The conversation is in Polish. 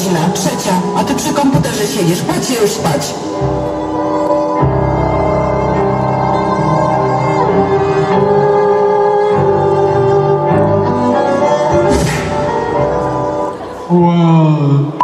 godzina, 3, a ty przy komputerze siedzisz, chodź już spać. Wow.